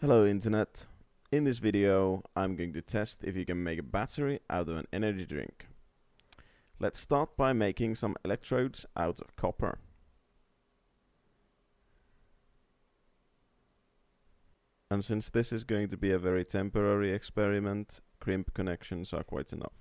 Hello internet, in this video I'm going to test if you can make a battery out of an energy drink. Let's start by making some electrodes out of copper. And since this is going to be a very temporary experiment, crimp connections are quite enough.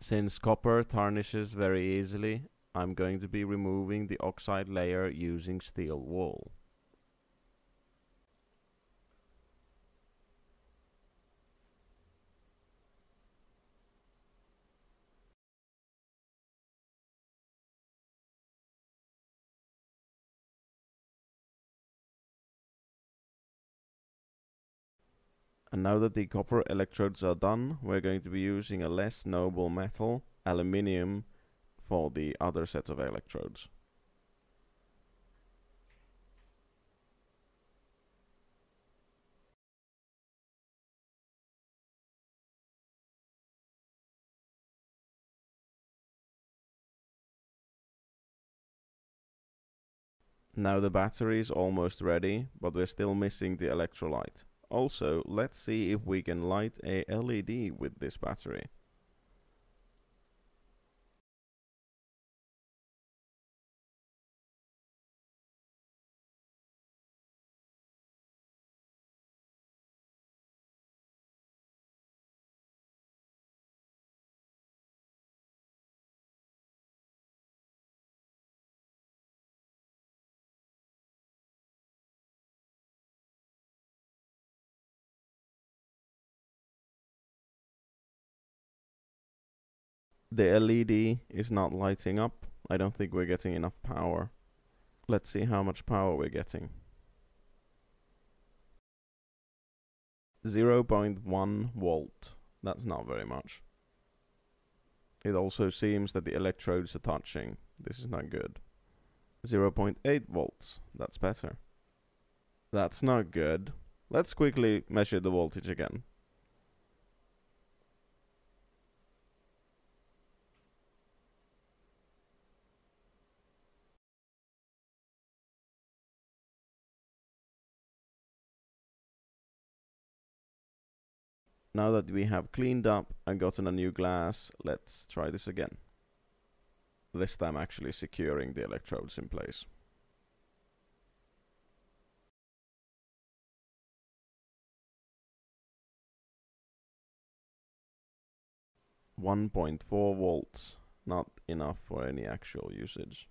Since copper tarnishes very easily, I'm going to be removing the oxide layer using steel wool. And now that the copper electrodes are done, we're going to be using a less noble metal, aluminium, for the other set of electrodes. Now the battery is almost ready, but we're still missing the electrolyte. Also, let's see if we can light a LED with this battery. The LED is not lighting up. I don't think we're getting enough power. Let's see how much power we're getting. 0.1 volt. That's not very much. It also seems that the electrodes are touching. This is not good. 0.8 volts. That's better. That's not good. Let's quickly measure the voltage again. Now that we have cleaned up and gotten a new glass, let's try this again. This time actually securing the electrodes in place. .1 volts, not enough for any actual usage.